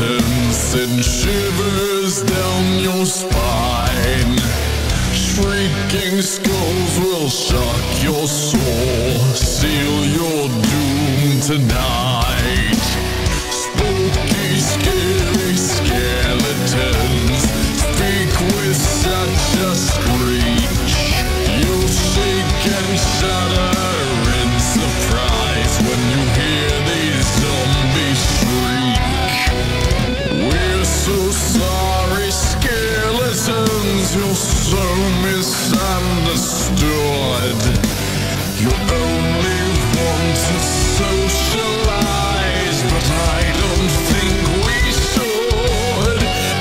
Mountains send shivers down your spine. Shrieking skulls will shock your soul, seal your doom tonight. Spooky, scary skeletons speak with such a screech. You'll shake and shudder in surprise when you hear these zombies shriek. We're so sorry, skeletons, you're so misunderstood. You only want to socialize, but I don't think we should.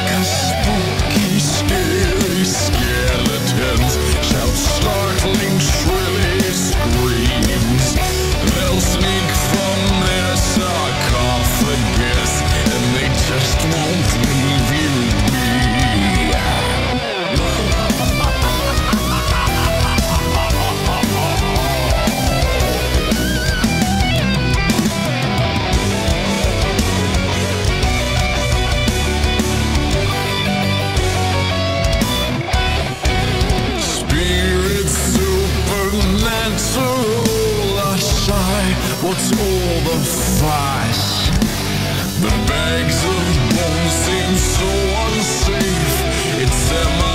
'Cause spooky, scary skeletons shout startling, shrilly screams. They'll sneak from their sarcophagus, and they just won't leave you. What's all the fuss? The bags of bones seem so unsafe. It's